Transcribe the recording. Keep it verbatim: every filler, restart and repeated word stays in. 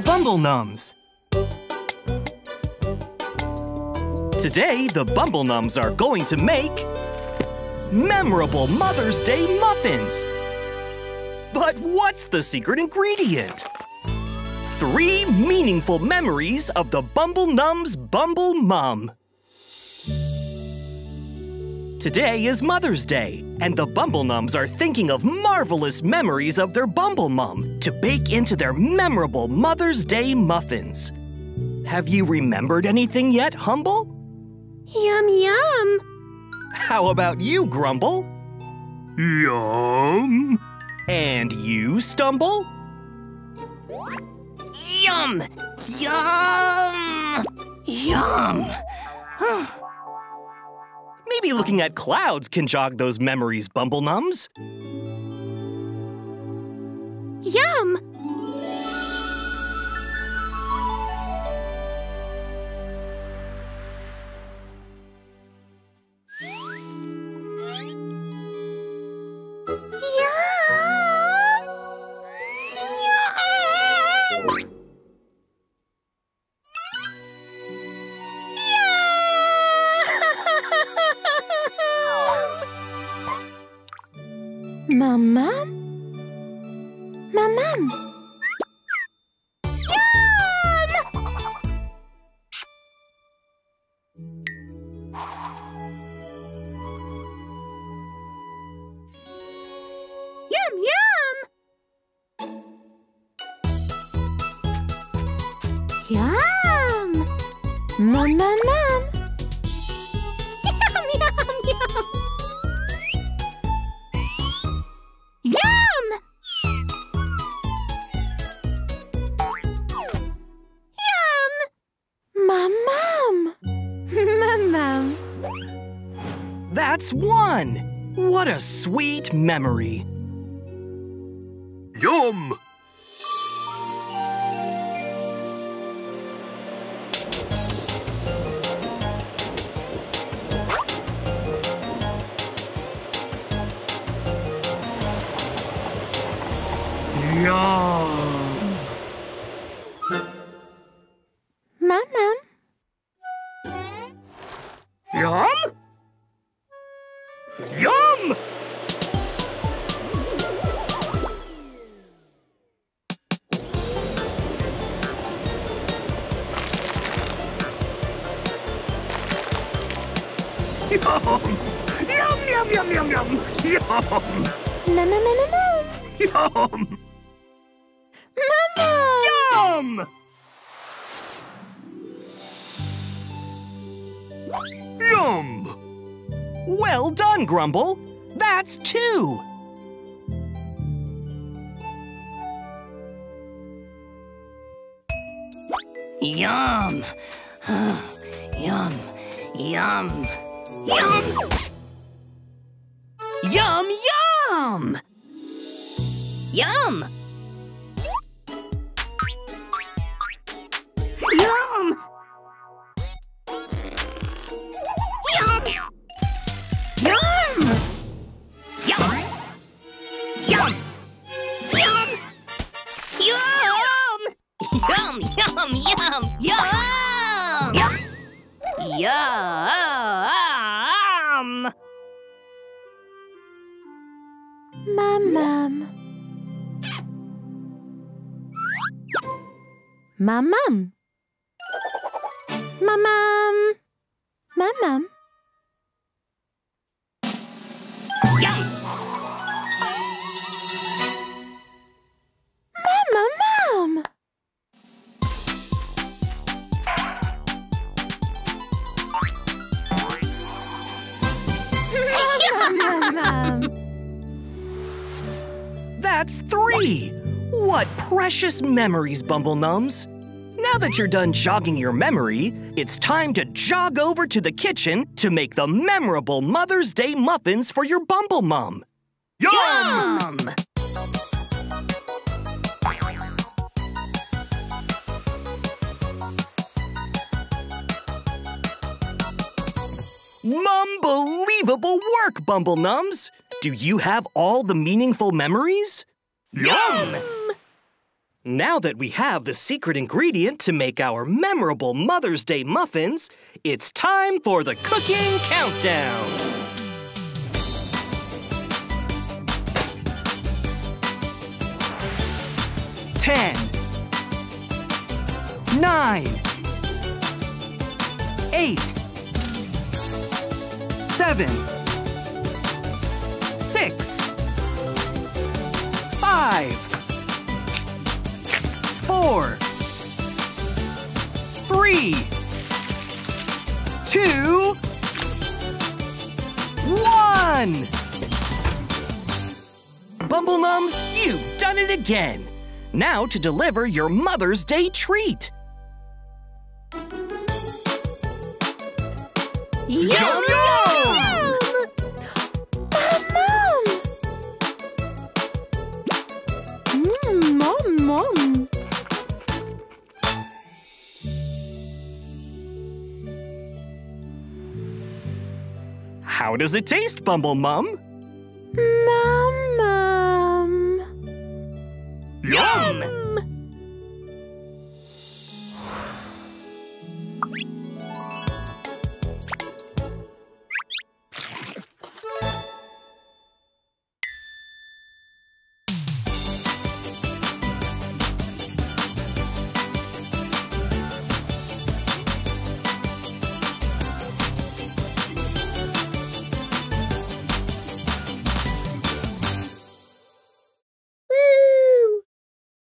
The Bumble Nums. Today, the Bumble Nums are going to make memorable Mother's Day muffins. But what's the secret ingredient? Three meaningful memories of the Bumble Nums Bumble Mum. Today is Mother's Day, and the Bumble Nums are thinking of marvelous memories of their Bumble Mum to bake into their memorable Mother's Day muffins. Have you remembered anything yet, Humble? Yum, yum. How about you, Grumble? Yum. And you, Stumble? Yum, yum, yum. Maybe looking at clouds can jog those memories, Bumble Nums. Yum! Yum! Yum! Mum, mum, mum, mum. Yum! Yum, yum! Yum! Mum, mum, mum. Yum, yum, yum! That's one! What a sweet memory! Yum! Yum! Mum, mum. Yum? Yum! Yum! Yum, yum, yum, yum, yum! Yum! No, no, no, no, no! Yum! Mama! Yum! Yum! Well done, Grumble! That's two! Yum! Yum! Yum! Yum! Yum! Yum! Yum! Yum! Yum, yum, yum, yum! Yum! Yum! Mum, mum. Mum, mum. Mum, mum. Mum, mum. Yum! That's three! What precious memories, Bumble Nums! Now that you're done jogging your memory, it's time to jog over to the kitchen to make the memorable Mother's Day muffins for your Bumble Mum. Yum! Yum! Unbelievable work, Bumble Nums! Do you have all the meaningful memories? Yum! Now that we have the secret ingredient to make our memorable Mother's Day muffins, it's time for the cooking countdown. Ten, nine, eight, seven, six, five, Four, three, two, one. Bumble Nums, you've done it again. Now to deliver your Mother's Day treat. Yum, yum! How does it taste, Bumble Mum? Mum.